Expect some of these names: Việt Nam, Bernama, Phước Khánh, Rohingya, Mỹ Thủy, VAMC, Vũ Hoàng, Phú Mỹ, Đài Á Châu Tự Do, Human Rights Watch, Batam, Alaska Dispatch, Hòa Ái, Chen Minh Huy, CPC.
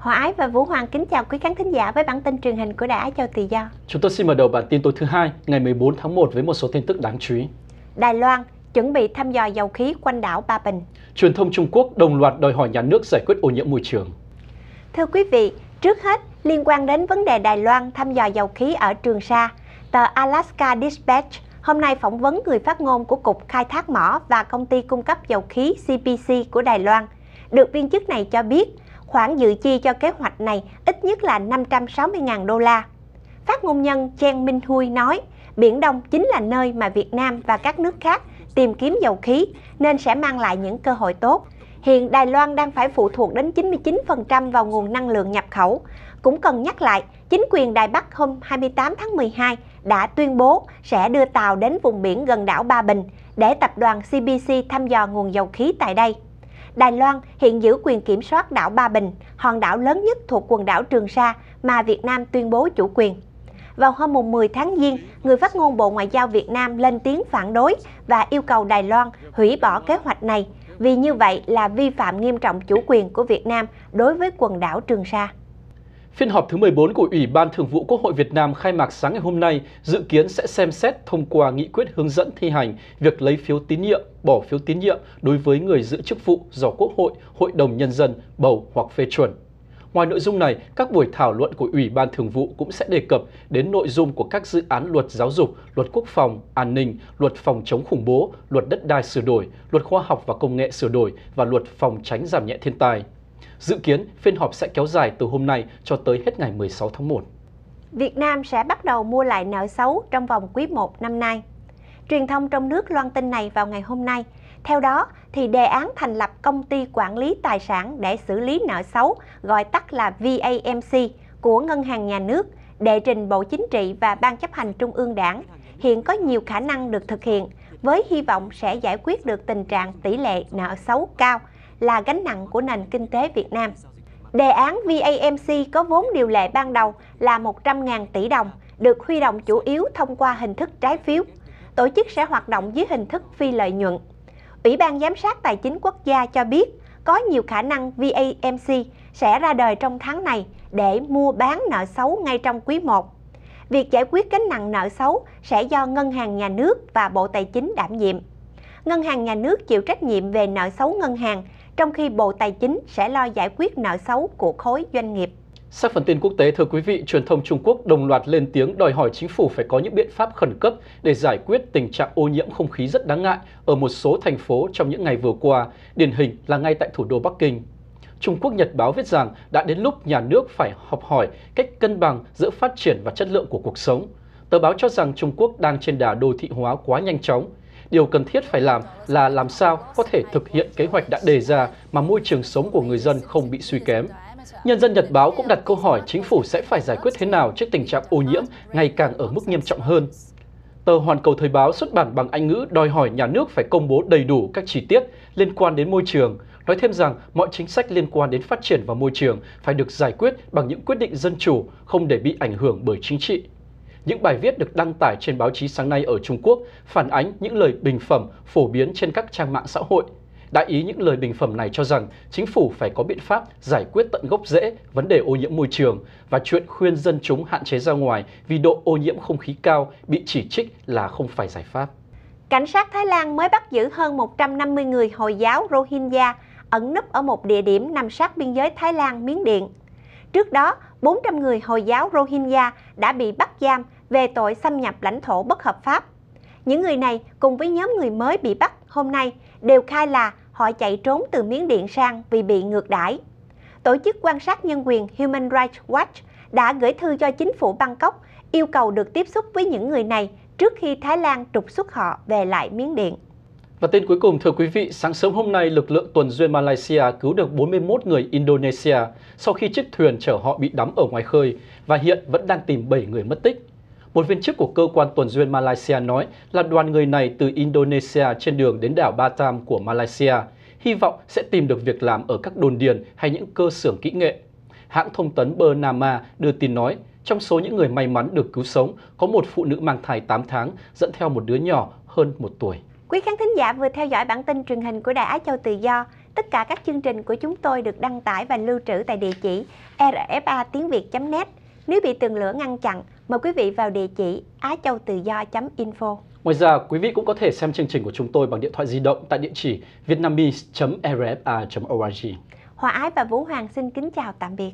Hòa Ái và Vũ Hoàng kính chào quý khán thính giả với bản tin truyền hình của Đài Á Châu Tự Do. Chúng tôi xin mở đầu bản tin tối thứ Hai, ngày 14 tháng 1 với một số tin tức đáng chú ý. Đài Loan chuẩn bị thăm dò dầu khí quanh đảo Ba Bình. Truyền thông Trung Quốc đồng loạt đòi hỏi nhà nước giải quyết ô nhiễm môi trường. Thưa quý vị, trước hết liên quan đến vấn đề Đài Loan thăm dò dầu khí ở Trường Sa, tờ Alaska Dispatch hôm nay phỏng vấn người phát ngôn của Cục Khai thác mỏ và Công ty cung cấp dầu khí CPC của Đài Loan. Được viên chức này cho biết, khoản dự chi cho kế hoạch này ít nhất là 560.000 đô la. Phát ngôn nhân Chen Minh Huy nói, Biển Đông chính là nơi mà Việt Nam và các nước khác tìm kiếm dầu khí nên sẽ mang lại những cơ hội tốt. Hiện Đài Loan đang phải phụ thuộc đến 99% vào nguồn năng lượng nhập khẩu. Cũng cần nhắc lại, chính quyền Đài Bắc hôm 28 tháng 12 đã tuyên bố sẽ đưa tàu đến vùng biển gần đảo Ba Bình để tập đoàn CPC thăm dò nguồn dầu khí tại đây. Đài Loan hiện giữ quyền kiểm soát đảo Ba Bình, hòn đảo lớn nhất thuộc quần đảo Trường Sa mà Việt Nam tuyên bố chủ quyền. Vào hôm 10 tháng Giêng, người phát ngôn Bộ Ngoại giao Việt Nam lên tiếng phản đối và yêu cầu Đài Loan hủy bỏ kế hoạch này, vì như vậy là vi phạm nghiêm trọng chủ quyền của Việt Nam đối với quần đảo Trường Sa. Phiên họp thứ 14 của Ủy ban Thường vụ Quốc hội Việt Nam khai mạc sáng ngày hôm nay, dự kiến sẽ xem xét thông qua nghị quyết hướng dẫn thi hành việc lấy phiếu tín nhiệm, bỏ phiếu tín nhiệm đối với người giữ chức vụ do Quốc hội, Hội đồng Nhân dân bầu hoặc phê chuẩn. Ngoài nội dung này, các buổi thảo luận của Ủy ban Thường vụ cũng sẽ đề cập đến nội dung của các dự án luật giáo dục, luật quốc phòng, an ninh, luật phòng chống khủng bố, luật đất đai sửa đổi, luật khoa học và công nghệ sửa đổi và luật phòng tránh giảm nhẹ thiên tai. Dự kiến, phiên họp sẽ kéo dài từ hôm nay cho tới hết ngày 16 tháng 1. Việt Nam sẽ bắt đầu mua lại nợ xấu trong vòng quý 1 năm nay. Truyền thông trong nước loan tin này vào ngày hôm nay. Theo đó, thì đề án thành lập công ty quản lý tài sản để xử lý nợ xấu, gọi tắt là VAMC, của Ngân hàng Nhà nước, đệ trình Bộ Chính trị và Ban Chấp hành Trung ương Đảng, hiện có nhiều khả năng được thực hiện, với hy vọng sẽ giải quyết được tình trạng tỷ lệ nợ xấu cao, là gánh nặng của nền kinh tế Việt Nam. Đề án VAMC có vốn điều lệ ban đầu là 100.000 tỷ đồng, được huy động chủ yếu thông qua hình thức trái phiếu. Tổ chức sẽ hoạt động dưới hình thức phi lợi nhuận. Ủy ban Giám sát Tài chính Quốc gia cho biết có nhiều khả năng VAMC sẽ ra đời trong tháng này để mua bán nợ xấu ngay trong quý 1. Việc giải quyết gánh nặng nợ xấu sẽ do Ngân hàng Nhà nước và Bộ Tài chính đảm nhiệm. Ngân hàng Nhà nước chịu trách nhiệm về nợ xấu ngân hàng, trong khi Bộ Tài chính sẽ lo giải quyết nợ xấu của khối doanh nghiệp. Sau phần tin quốc tế, thưa quý vị, truyền thông Trung Quốc đồng loạt lên tiếng đòi hỏi chính phủ phải có những biện pháp khẩn cấp để giải quyết tình trạng ô nhiễm không khí rất đáng ngại ở một số thành phố trong những ngày vừa qua, điển hình là ngay tại thủ đô Bắc Kinh. Trung Quốc Nhật báo viết rằng đã đến lúc nhà nước phải học hỏi cách cân bằng giữa phát triển và chất lượng của cuộc sống. Tờ báo cho rằng Trung Quốc đang trên đà đô thị hóa quá nhanh chóng. Điều cần thiết phải làm là làm sao có thể thực hiện kế hoạch đã đề ra mà môi trường sống của người dân không bị suy kém. Nhân dân Nhật báo cũng đặt câu hỏi chính phủ sẽ phải giải quyết thế nào trước tình trạng ô nhiễm ngày càng ở mức nghiêm trọng hơn. Tờ Hoàn Cầu Thời báo xuất bản bằng Anh ngữ đòi hỏi nhà nước phải công bố đầy đủ các chi tiết liên quan đến môi trường, nói thêm rằng mọi chính sách liên quan đến phát triển và môi trường phải được giải quyết bằng những quyết định dân chủ, không để bị ảnh hưởng bởi chính trị. Những bài viết được đăng tải trên báo chí sáng nay ở Trung Quốc phản ánh những lời bình phẩm phổ biến trên các trang mạng xã hội. Đại ý những lời bình phẩm này cho rằng chính phủ phải có biện pháp giải quyết tận gốc rễ vấn đề ô nhiễm môi trường và chuyện khuyên dân chúng hạn chế ra ngoài vì độ ô nhiễm không khí cao bị chỉ trích là không phải giải pháp. Cảnh sát Thái Lan mới bắt giữ hơn 150 người Hồi giáo Rohingya ẩn núp ở một địa điểm nằm sát biên giới Thái Lan-Miến Điện. Trước đó, 400 người Hồi giáo Rohingya đã bị bắt giam về tội xâm nhập lãnh thổ bất hợp pháp. Những người này cùng với nhóm người mới bị bắt hôm nay đều khai là họ chạy trốn từ Miến Điện sang vì bị ngược đãi. Tổ chức quan sát nhân quyền Human Rights Watch đã gửi thư cho chính phủ Bangkok yêu cầu được tiếp xúc với những người này trước khi Thái Lan trục xuất họ về lại Miến Điện. Và tin cuối cùng, thưa quý vị, sáng sớm hôm nay, lực lượng tuần duyên Malaysia cứu được 41 người Indonesia sau khi chiếc thuyền chở họ bị đắm ở ngoài khơi và hiện vẫn đang tìm 7 người mất tích. Một viên chức của cơ quan tuần duyên Malaysia nói là đoàn người này từ Indonesia trên đường đến đảo Batam của Malaysia, hy vọng sẽ tìm được việc làm ở các đồn điền hay những cơ xưởng kỹ nghệ. Hãng thông tấn Bernama đưa tin nói, trong số những người may mắn được cứu sống, có một phụ nữ mang thai 8 tháng dẫn theo một đứa nhỏ hơn 1 tuổi. Quý khán thính giả vừa theo dõi bản tin truyền hình của Đài Á Châu Tự Do. Tất cả các chương trình của chúng tôi được đăng tải và lưu trữ tại địa chỉ rfa.tiengviet.net. Nếu bị tường lửa ngăn chặn, mời quý vị vào địa chỉ achautưdo.info. Ngoài ra, quý vị cũng có thể xem chương trình của chúng tôi bằng điện thoại di động tại địa chỉ vietnamese.rfa.org. Hòa Ái và Vũ Hoàng xin kính chào tạm biệt.